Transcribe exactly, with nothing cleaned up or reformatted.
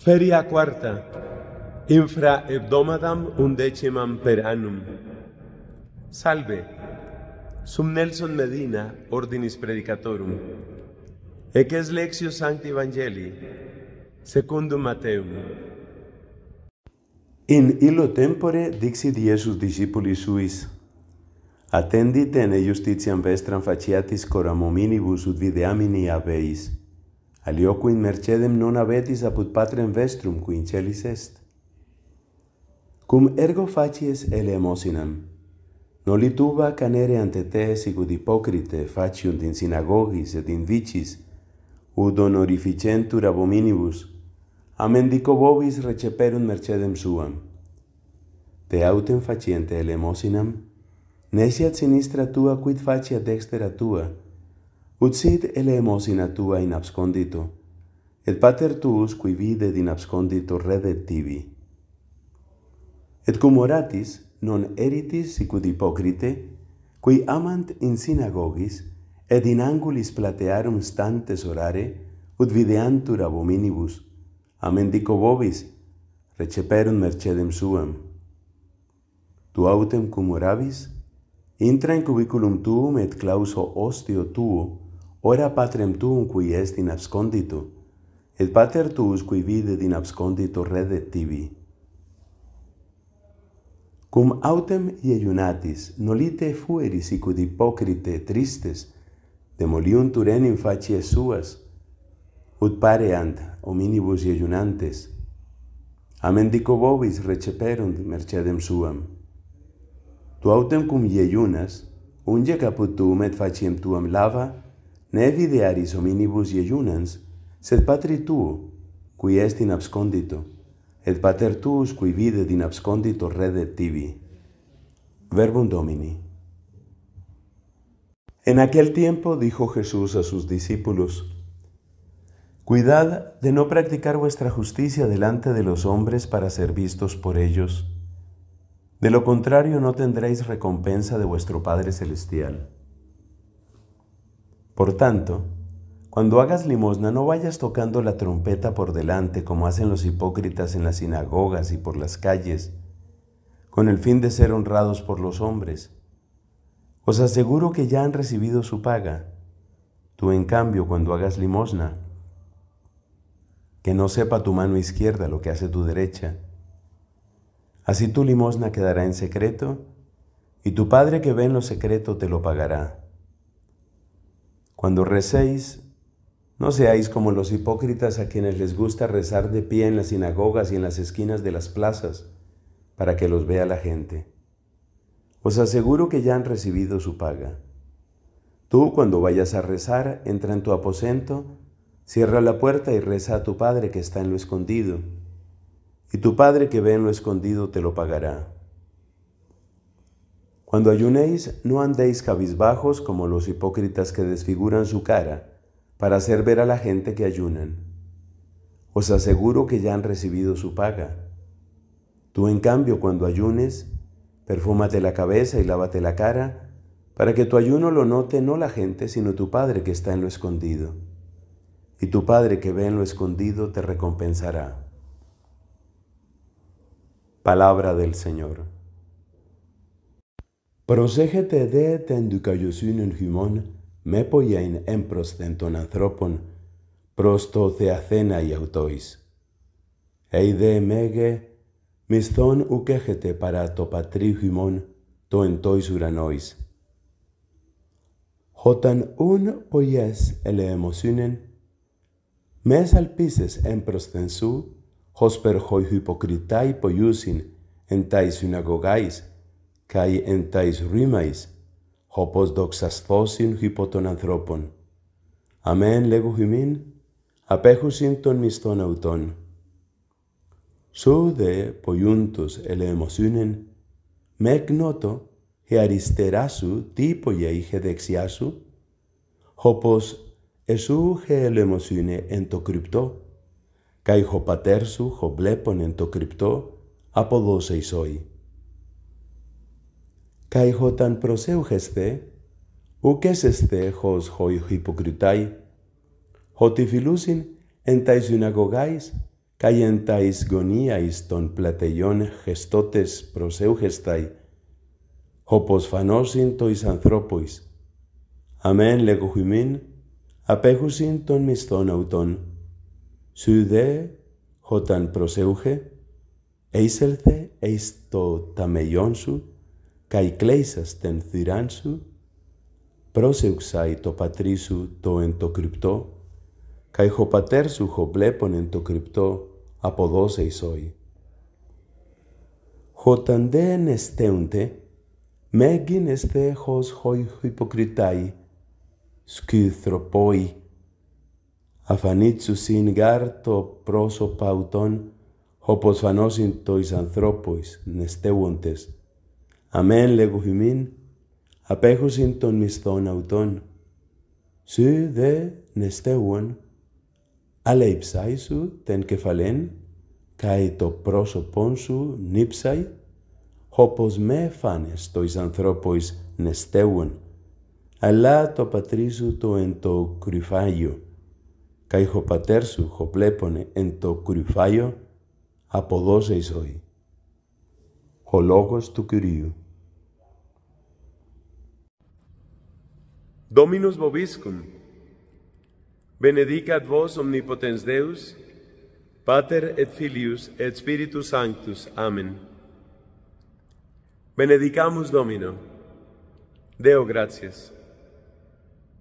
Feria cuarta, infra hebdomadam undecimam per annum. Salve, sum Nelson Medina, Ordinis Predicatorum, ec es Lectio Sancti Evangelii, Secundum Mateum. In illo tempore dixit Iesus discipuli suis, attendite ene justitiam vestram faciatis coram hominibus ut videamini aveis, alioque in mercedem non avetis apud patrem vestrum qui in celis est. Cum ergo facies ele emosinam, non lituba canere ante te sicut hypocrite faciunt in synagogis et in vicis, ut honorificentur ab hominibus, a mendico vobis receperunt mercedem suam. Te autem faciente elemosinam, nesiat sinistra tua quid faciat dextera tua, ut sit elemosina tua in abscondito, et pater tuus qui videt in abscondito redet tibi. Et cum oratis non eritis sicut hypocrite, qui amant in synagogis, et in angulis platearum stantes orare, ut videantur ab hominibus, a mendico vobis, receperum mercedem suam. Tu autem cum orabis, intra in cubiculum tuum et clauso ostio tuo, ora patrem tuum qui est in abscondito, et pater tuus qui videt in abscondito redet tibi. Cum autem ieiunatis, nolite fueris sicut hypocrite tristes, demoliuntur enim facies suas, ut pareant hominibus ieiunantes, a mendico vobis receperunt mercedem suam. Tu autem cum ieiunas, unge caput tuum et faciem tuam lava, ne videaris hominibus ieiunans, sed patri tuo, qui est in abscondito, et pater tuus qui videt in abscondito redet tibi. Verbum Domini. En aquel tiempo dijo Jesús a sus discípulos: cuidad de no practicar vuestra justicia delante de los hombres para ser vistos por ellos. De lo contrario, no tendréis recompensa de vuestro Padre Celestial. Por tanto, cuando hagas limosna, no vayas tocando la trompeta por delante, como hacen los hipócritas en las sinagogas y por las calles, con el fin de ser honrados por los hombres. Os aseguro que ya han recibido su paga. Tú, en cambio, cuando hagas limosna, que no sepa tu mano izquierda lo que hace tu derecha. Así tu limosna quedará en secreto, y tu Padre que ve en lo secreto te lo pagará. Cuando recéis, no seáis como los hipócritas a quienes les gusta rezar de pie en las sinagogas y en las esquinas de las plazas, para que los vea la gente. Os aseguro que ya han recibido su paga. Tú, cuando vayas a rezar, entra en tu aposento, cierra la puerta y reza a tu Padre que está en lo escondido, y tu Padre que ve en lo escondido te lo pagará. Cuando ayunéis, no andéis cabizbajos como los hipócritas que desfiguran su cara para hacer ver a la gente que ayunan. Os aseguro que ya han recibido su paga. Tú, en cambio, cuando ayunes, perfúmate la cabeza y lávate la cara, para que tu ayuno lo note no la gente, sino tu Padre que está en lo escondido. Y tu Padre que ve en lo escondido te recompensará. Palabra del Señor. Προσέχετε δε την δικαιοσύνην χυμών, με ποιήν έμπροσθεν των ανθρώπων, προς το θεαθέναι αυτοίς. Ειδε μέγε μισθόν ουκ έχετε παρά το πατρί χυμών, το εν τοίς ουρανόίς. Όταν ούν ποιές ελεημοσύνην, mes alpices emprosthén su, hosper hoi hypocritai poiusin, en tais synagogais, kai en tais rhymais, hopos doxasthosin hypo ton anthropon. Amen lego hymin, apechusin ton miston auton. Su de poiuntos elemosynen, mec noto, he aristerasu ti poieiche dexiasu, hopos εσού χελεμοσύνε εν το κρυπτό, καί χω πατέρ σου χω βλέπον εν το κρυπτό, αποδώσεϊς όι. Καί χωταν προσεύχεσθε, ουκ εσεσθε χως χω υποκριτάι, χω τη φιλούσιν εν ταις συναγωγάις, caientais goniais ton plateion gestotes proseugestai, hopos fanosin tois anthropois, amen legohumin, apehusin ton miston auton, sude hotan proseuge, eiselce eisto tameion kai cleisas ten ciransu, proseuxai to patrisu to entocrypto, kai hopatersu hoplepon entocrypto apodoseis hoi. Hotan den esteunte, megin este hos hoi hypocritai, scythropoi, afanitsus in garto prosopauton, hopos fanosin tois anthropois nesteuontes, amen legohymin, apehusin ton miston auton, su de nesteuon, aleipsai su ten kefalen, kai to prosopon su nipsai, hopos me fanes tois anthropois nesteuon, αλλά το πατρίσου το εν το κρυφάγιο, καί χοπατέρσου χοπλέπονε εν το κρυφάγιο, αποδόζεις οι. Ο λόγος του Κυρίου. Dominus vobiscum, benedicat vos omnipotens Deus, Pater et Filius et Spiritus Sanctus. Amen. Benedicamus Domino. Deo gratias.